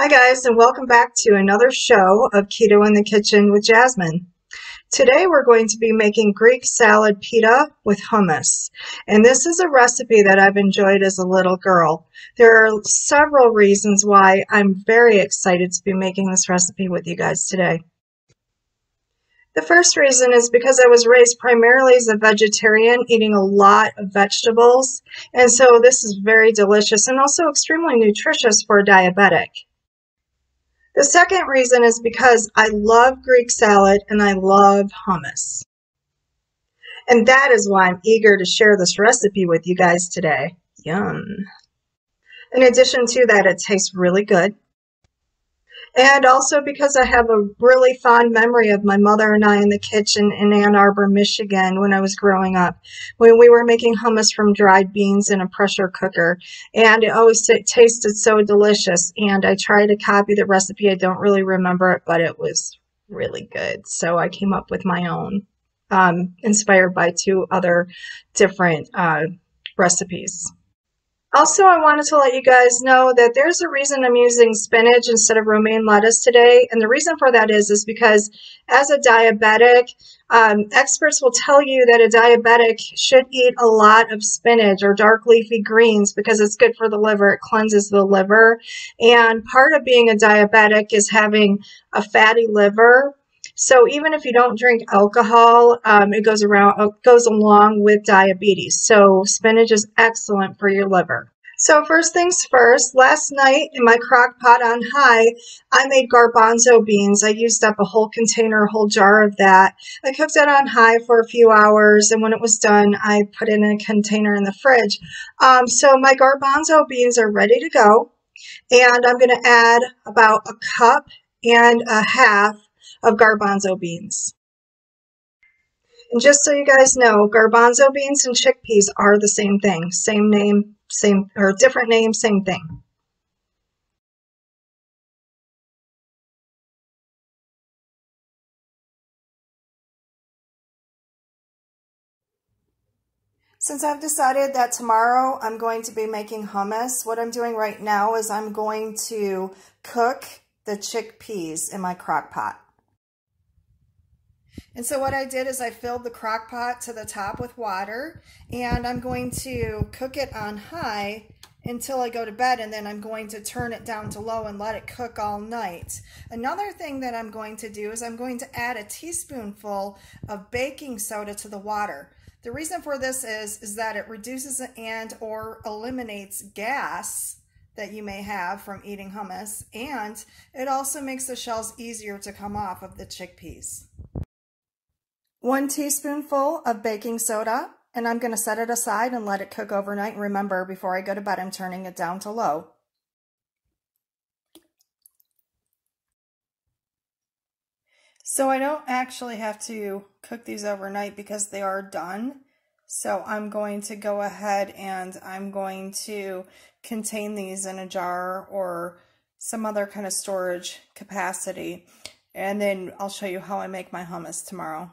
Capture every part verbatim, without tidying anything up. Hi guys, and welcome back to another show of Keto in the Kitchen with Jasmine. Today we're going to be making Greek salad pita with hummus, and this is a recipe that I've enjoyed as a little girl. There are several reasons why I'm very excited to be making this recipe with you guys today. The first reason is because I was raised primarily as a vegetarian, eating a lot of vegetables, and so this is very delicious and also extremely nutritious for a diabetic. The second reason is because I love Greek salad and I love hummus. And that is why I'm eager to share this recipe with you guys today. Yum. In addition to that, it tastes really good. And also because I have a really fond memory of my mother and I in the kitchen in Ann Arbor, Michigan when I was growing up, when we were making hummus from dried beans in a pressure cooker. And it always it tasted so delicious. And I tried to copy the recipe. I don't really remember it, but it was really good. So I came up with my own, um, inspired by two other different uh, recipes. Also, I wanted to let you guys know that there's a reason I'm using spinach instead of romaine lettuce today. And the reason for that is, is because as a diabetic, um, experts will tell you that a diabetic should eat a lot of spinach or dark leafy greens because it's good for the liver. It cleanses the liver. And part of being a diabetic is having a fatty liver. So even if you don't drink alcohol, um, it goes around, it goes along with diabetes. So spinach is excellent for your liver. So first things first, last night in my crock pot on high, I made garbanzo beans. I used up a whole container, a whole jar of that. I cooked it on high for a few hours, and when it was done, I put it in a container in the fridge. Um, so my garbanzo beans are ready to go, and I'm going to add about a cup and a half of garbanzo beans. And just so you guys know, garbanzo beans and chickpeas are the same thing, same name, same, or different name, same thing. Since I've decided that tomorrow I'm going to be making hummus, what I'm doing right now is I'm going to cook the chickpeas in my crock pot. And so what I did is I filled the crock pot to the top with water, and I'm going to cook it on high until I go to bed, and then I'm going to turn it down to low and let it cook all night. Another thing that I'm going to do is I'm going to add a teaspoonful of baking soda to the water. The reason for this is, is that it reduces and or eliminates gas that you may have from eating hummus, and it also makes the shells easier to come off of the chickpeas. One teaspoonful of baking soda, and I'm going to set it aside and let it cook overnight. And remember, before I go to bed, I'm turning it down to low. So I don't actually have to cook these overnight because they are done. So I'm going to go ahead and I'm going to contain these in a jar or some other kind of storage capacity. And then I'll show you how I make my hummus tomorrow.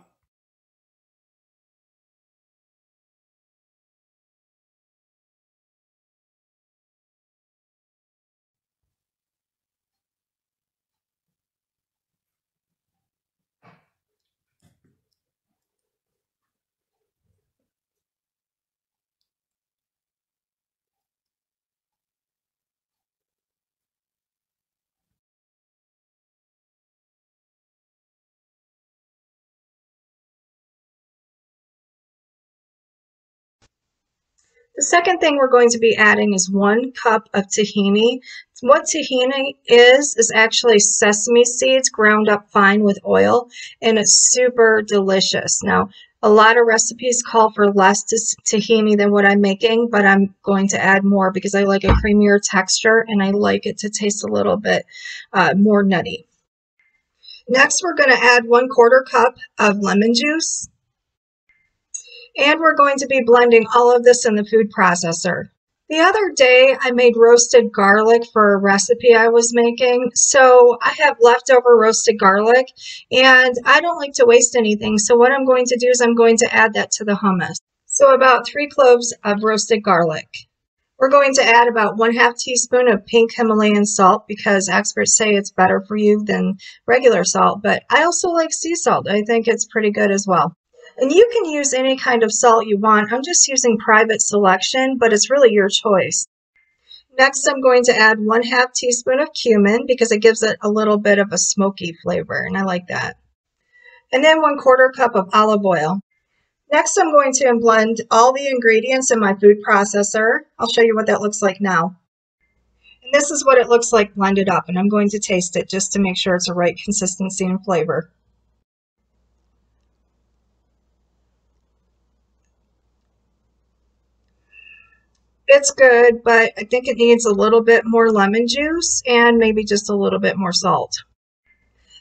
The second thing we're going to be adding is one cup of tahini. What tahini is, is actually sesame seeds ground up fine with oil, and it's super delicious. Now, a lot of recipes call for less tahini than what I'm making, but I'm going to add more because I like a creamier texture, and I like it to taste a little bit uh, more nutty. Next, we're going to add one quarter cup of lemon juice. And we're going to be blending all of this in the food processor. The other day, I made roasted garlic for a recipe I was making. So I have leftover roasted garlic, and I don't like to waste anything. So what I'm going to do is I'm going to add that to the hummus. So about three cloves of roasted garlic. We're going to add about one half teaspoon of pink Himalayan salt because experts say it's better for you than regular salt, but I also like sea salt. I think it's pretty good as well. And you can use any kind of salt you want. I'm just using private selection, but it's really your choice. Next, I'm going to add one half teaspoon of cumin because it gives it a little bit of a smoky flavor, and I like that. And then one quarter cup of olive oil. Next, I'm going to blend all the ingredients in my food processor. I'll show you what that looks like now. And this is what it looks like blended up, and I'm going to taste it just to make sure it's the right consistency and flavor. It's good, but I think it needs a little bit more lemon juice and maybe just a little bit more salt.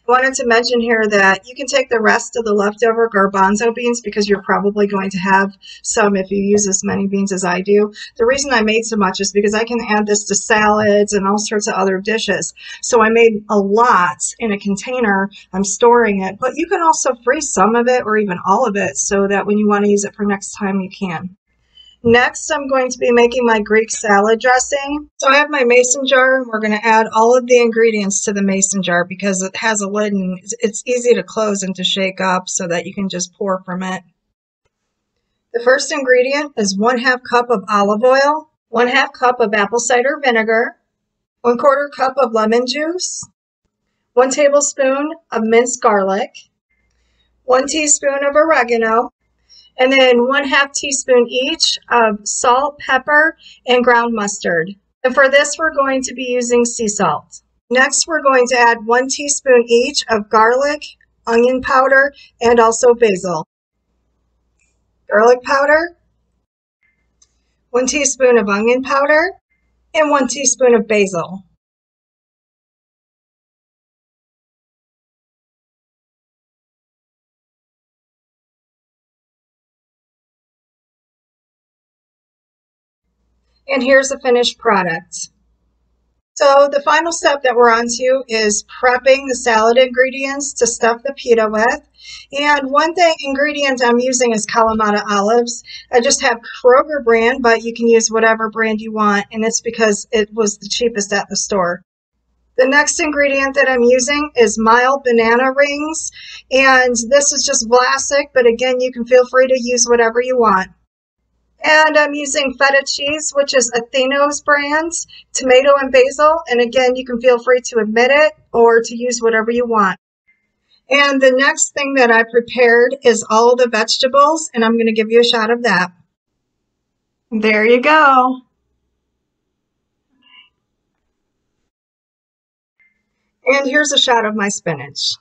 I wanted to mention here that you can take the rest of the leftover garbanzo beans because you're probably going to have some if you use as many beans as I do. The reason I made so much is because I can add this to salads and all sorts of other dishes. So I made a lot in a container. I'm storing it, but you can also freeze some of it or even all of it so that when you want to use it for next time, you can. Next, I'm going to be making my Greek salad dressing. So I have my mason jar, and we're going to add all of the ingredients to the mason jar because it has a lid and it's easy to close and to shake up so that you can just pour from it. The first ingredient is one half cup of olive oil, one half cup of apple cider vinegar, one quarter cup of lemon juice, one tablespoon of minced garlic, one teaspoon of oregano, and then one half teaspoon each of salt, pepper, and ground mustard. And for this, we're going to be using sea salt. Next, we're going to add one teaspoon each of garlic, onion powder, and also basil. Garlic powder, one teaspoon of onion powder, and one teaspoon of basil. And here's the finished product. So the final step that we're on to is prepping the salad ingredients to stuff the pita with. And one thing ingredient I'm using is Kalamata olives. I just have Kroger brand, but you can use whatever brand you want. And it's because it was the cheapest at the store. The next ingredient that I'm using is mild banana rings. And this is just Vlasic, but again, you can feel free to use whatever you want. And I'm using feta cheese, which is Athenos brand, tomato and basil. And again, you can feel free to omit it or to use whatever you want. And the next thing that I prepared is all the vegetables, and I'm going to give you a shot of that. There you go. And here's a shot of my spinach.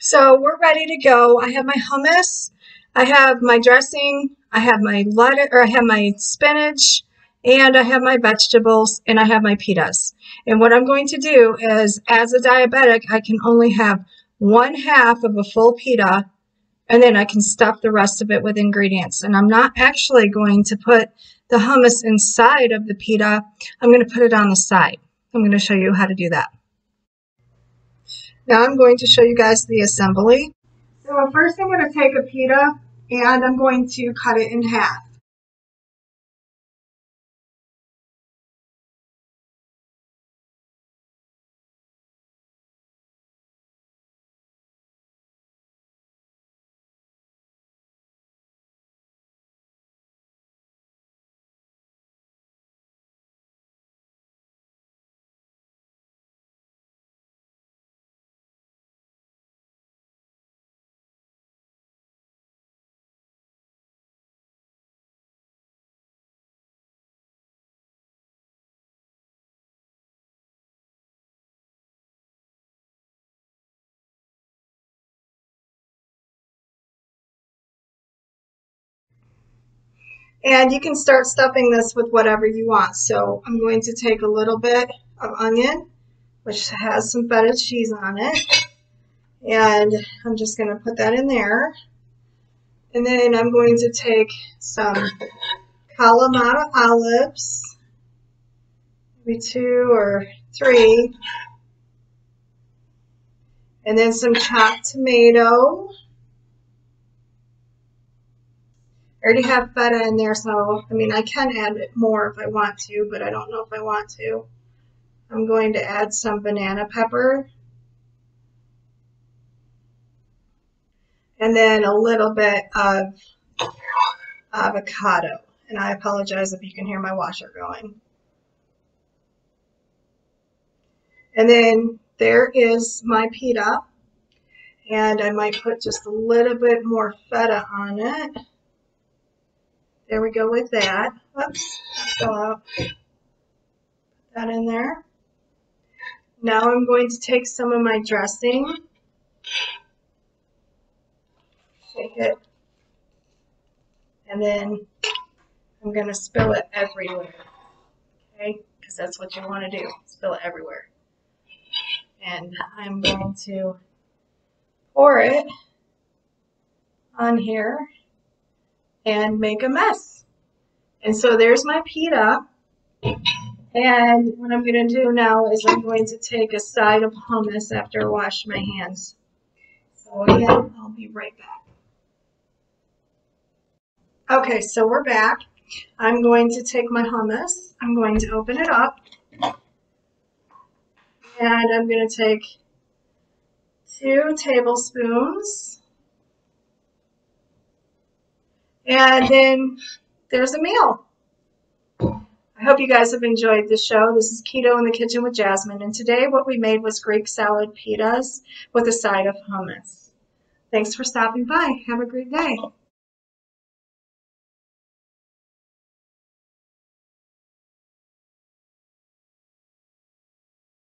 So we're ready to go. I have my hummus, I have my dressing, I have my lettuce, or I have my spinach, and I have my vegetables, and I have my pitas. And what I'm going to do is, as a diabetic, I can only have one half of a full pita, and then I can stuff the rest of it with ingredients. And I'm not actually going to put the hummus inside of the pita. I'm going to put it on the side. I'm going to show you how to do that. Now I'm going to show you guys the assembly. So first I'm going to take a pita and I'm going to cut it in half. And you can start stuffing this with whatever you want. So I'm going to take a little bit of onion, which has some feta cheese on it. And I'm just going to put that in there. And then I'm going to take some Kalamata olives. maybe two or three. And then some chopped tomato. I already have feta in there, so I mean I can add more if I want to, but I don't know if I want to. I'm going to add some banana pepper. And then a little bit of avocado. And I apologize if you can hear my washer going. And then there is my pita. And I might put just a little bit more feta on it. There we go with that. Oops, that fell out. Put that in there. Now I'm going to take some of my dressing. Shake it. And then I'm going to spill it everywhere. Okay? Because that's what you want to do. Spill it everywhere. And I'm going to pour it on here and make a mess. And so there's my pita. And what I'm going to do now is I'm going to take a side of hummus after I wash my hands. So again, I'll be right back. Okay, so we're back. I'm going to take my hummus. I'm going to open it up. And I'm going to take two tablespoons. And then there's a meal. I hope you guys have enjoyed the show. This is Keto in the Kitchen with Jasmine. And today what we made was Greek salad pitas with a side of hummus. Thanks for stopping by. Have a great day.